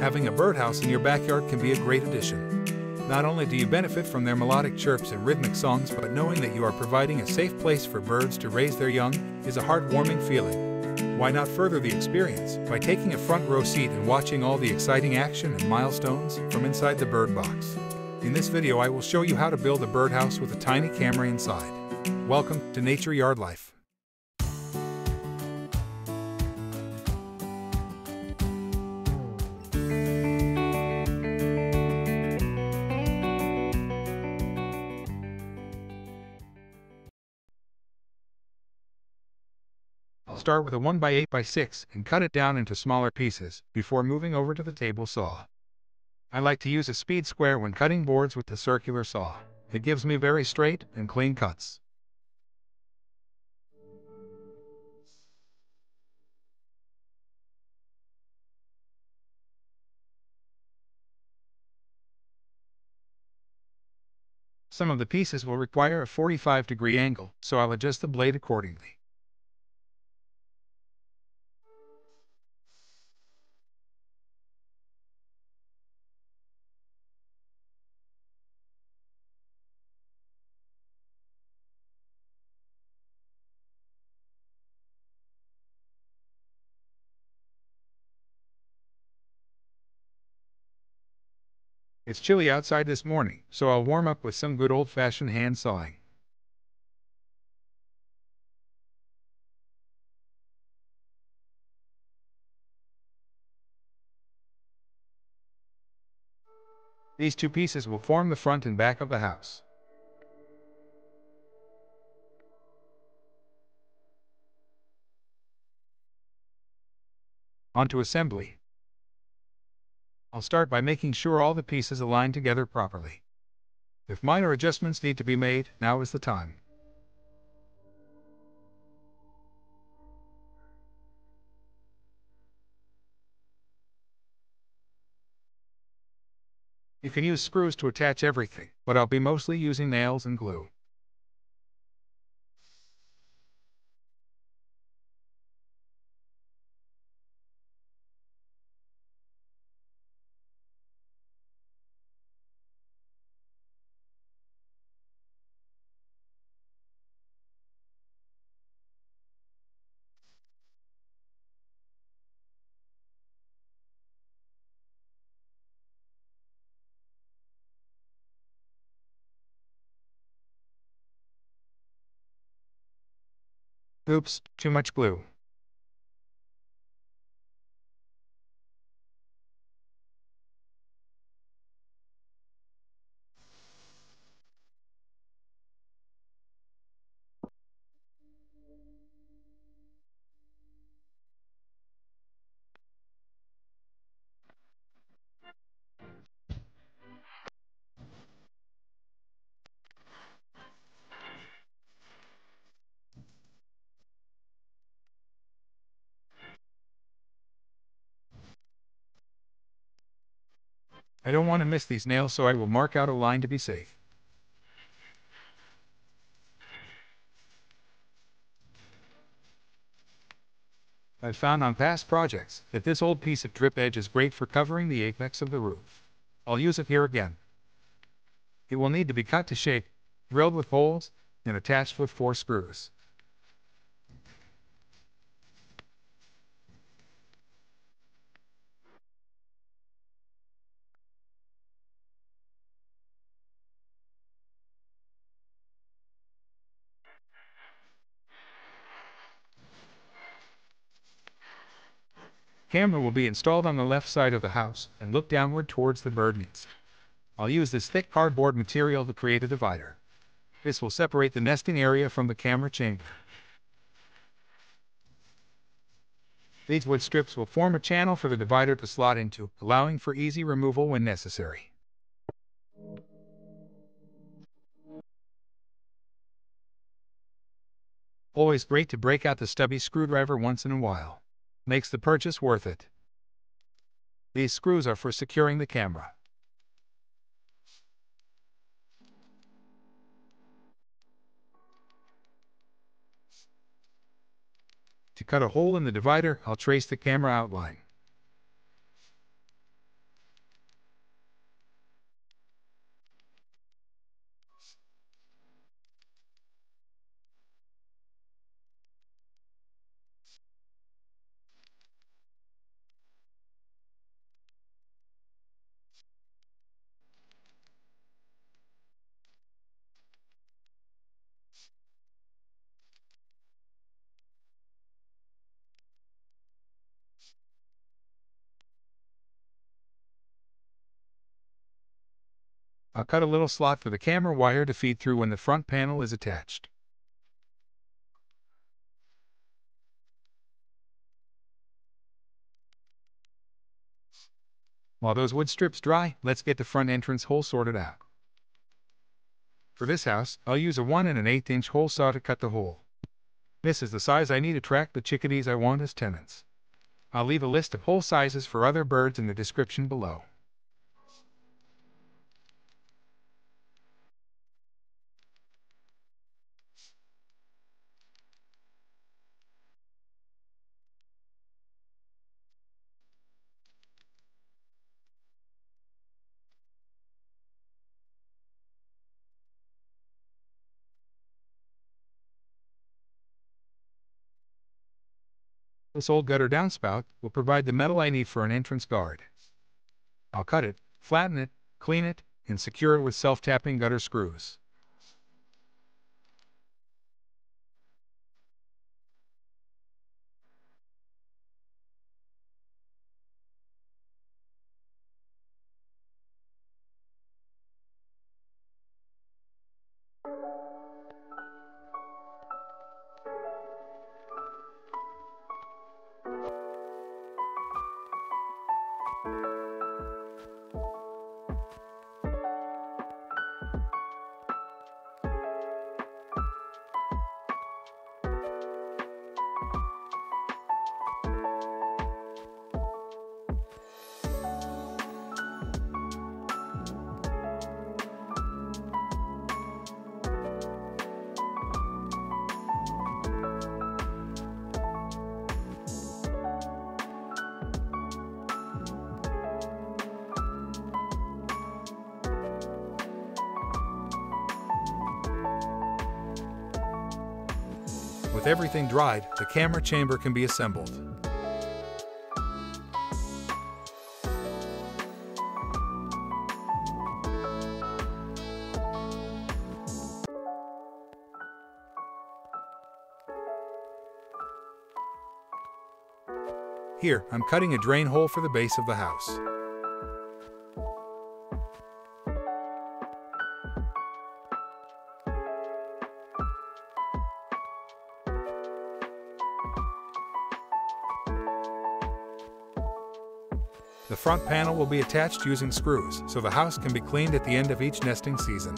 having a birdhouse in your backyard can be a great addition. Not only do you benefit from their melodic chirps and rhythmic songs, but knowing that you are providing a safe place for birds to raise their young is a heartwarming feeling. Why not further the experience by taking a front row seat and watching all the exciting action and milestones from inside the bird box? In this video, I will show you how to build a birdhouse with a tiny camera inside. Welcome to Nature Yardlife. Start with a 1x8x6 and cut it down into smaller pieces before moving over to the table saw. I like to use a speed square when cutting boards with the circular saw. It gives me very straight and clean cuts. Some of the pieces will require a 45-degree angle, so I'll adjust the blade accordingly. It's chilly outside this morning, so I'll warm up with some good old-fashioned hand sawing. These two pieces will form the front and back of the house. On to assembly. I'll start by making sure all the pieces align together properly. If minor adjustments need to be made, now is the time. You can use screws to attach everything, but I'll be mostly using nails and glue. Oops, too much glue. I don't want to miss these nails, so I will mark out a line to be safe. I've found on past projects that this old piece of drip edge is great for covering the apex of the roof. I'll use it here again. It will need to be cut to shape, drilled with holes, and attached with 4 screws. The camera will be installed on the left side of the house and look downward towards the bird nest. I'll use this thick cardboard material to create a divider. This will separate the nesting area from the camera chamber. These wood strips will form a channel for the divider to slot into, allowing for easy removal when necessary. Always great to break out the stubby screwdriver once in a while. Makes the purchase worth it. These screws are for securing the camera. To cut a hole in the divider, I'll trace the camera outline. I'll cut a little slot for the camera wire to feed through when the front panel is attached. While those wood strips dry, let's get the front entrance hole sorted out. For this house, I'll use a 1 1/8 inch hole saw to cut the hole. This is the size I need to track the chickadees I want as tenants. I'll leave a list of hole sizes for other birds in the description below. This old gutter downspout will provide the metal I need for an entrance guard. I'll cut it, flatten it, clean it, and secure it with self-tapping gutter screws. With everything dried, the camera chamber can be assembled. Here, I'm cutting a drain hole for the base of the house. The front panel will be attached using screws, so the house can be cleaned at the end of each nesting season.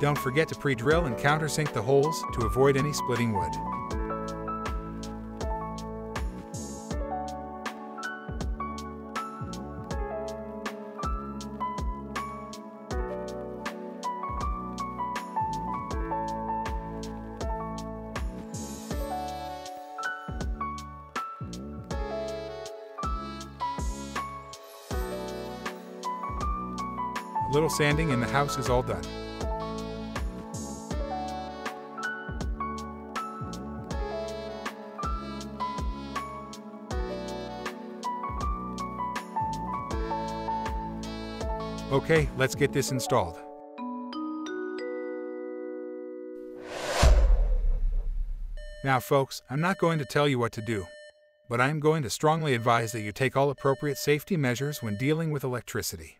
Don't forget to pre-drill and countersink the holes to avoid any splitting wood. A little sanding and the house is all done. Okay, let's get this installed. Now folks, I'm not going to tell you what to do, but I'm going to strongly advise that you take all appropriate safety measures when dealing with electricity.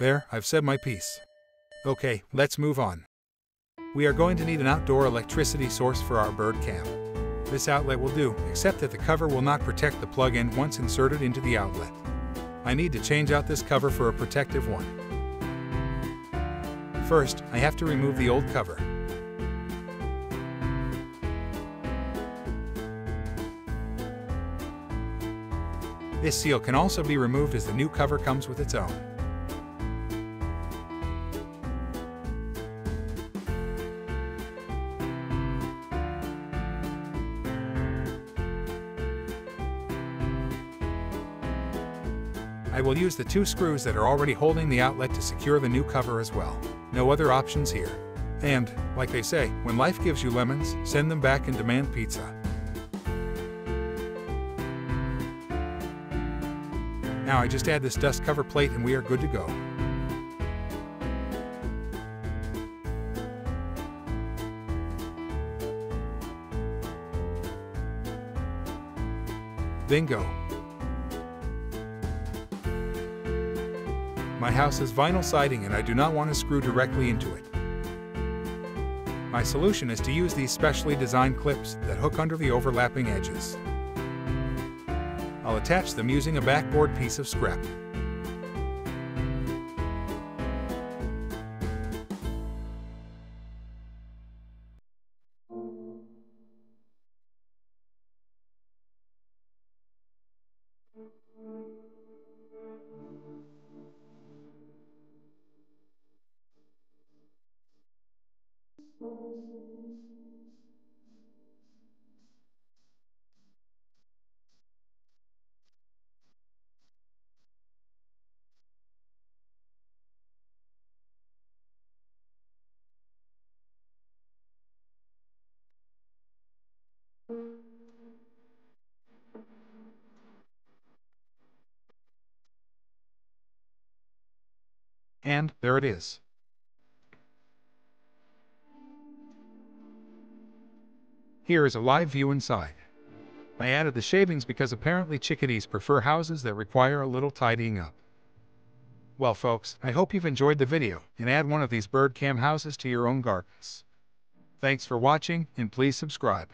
There, I've said my piece. Okay, let's move on. We are going to need an outdoor electricity source for our bird cam. This outlet will do, except that the cover will not protect the plug end once inserted into the outlet. I need to change out this cover for a protective one. First, I have to remove the old cover. This seal can also be removed as the new cover comes with its own. I will use the 2 screws that are already holding the outlet to secure the new cover as well. No other options here. And, like they say, when life gives you lemons, send them back and demand pizza. Now I just add this dust cover plate and we are good to go. Bingo! My house has vinyl siding and I do not want to screw directly into it. My solution is to use these specially designed clips that hook under the overlapping edges. I'll attach them using a backboard piece of scrap. And there it is. Here is a live view inside. I added the shavings because apparently chickadees prefer houses that require a little tidying up. Well folks, I hope you've enjoyed the video and add one of these bird cam houses to your own gardens. Thanks for watching and please subscribe.